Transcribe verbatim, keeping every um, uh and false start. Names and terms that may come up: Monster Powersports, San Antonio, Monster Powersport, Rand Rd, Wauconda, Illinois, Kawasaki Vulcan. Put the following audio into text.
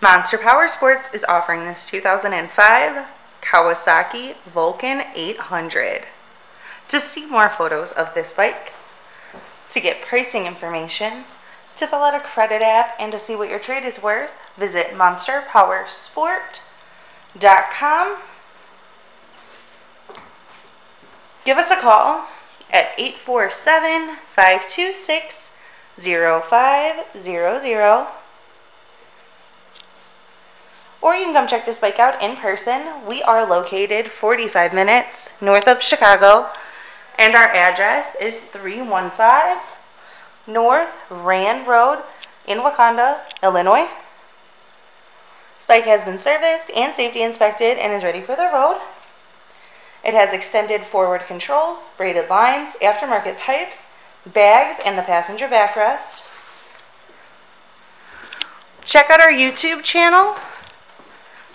Monster Powersports is offering this two thousand five Kawasaki Vulcan eight hundred. To see more photos of this bike, to get pricing information, to fill out a credit app, and to see what your trade is worth, visit Monster Powersport dot com. Give us a call at eight four seven, five two six, zero five zero zero. Or you can come check this bike out in person. We are located forty-five minutes north of Chicago, and our address is three one five North Rand Road in Wauconda, Illinois. This bike has been serviced and safety inspected and is ready for the road. It has extended forward controls, braided lines, aftermarket pipes, bags, and the passenger backrest. Check out our YouTube channel.